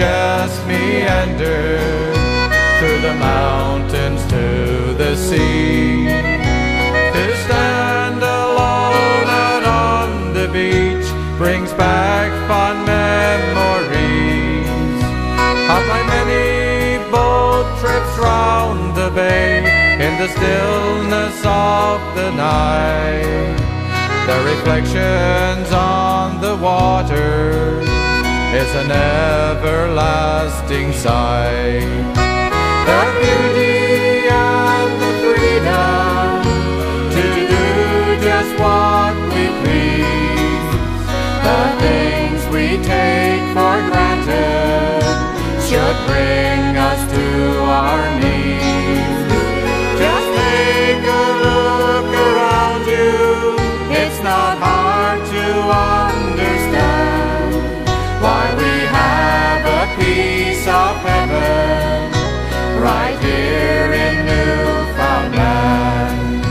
Just meander through the mountains to the sea, to stand alone out on the beach brings back fond memories of my many boat trips round the bay. In the stillness of the night, the reflections on the water is an everlasting sight. The beauty and the freedom to do just what we please, the things we take for granted should bring us to our knees. Just take a look around you, it's not hard to understand why we have a piece of heaven right here in Newfoundland.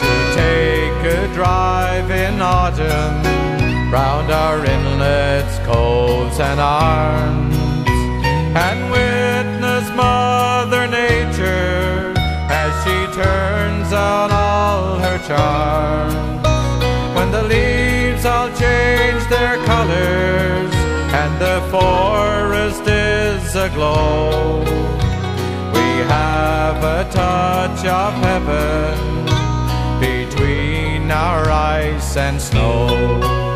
To take a drive in autumn round our inlets, coves and arms, and witness Mother Nature turns out all her charms. When the leaves all change their colors and the forest is aglow, we have a touch of heaven between our ice and snow.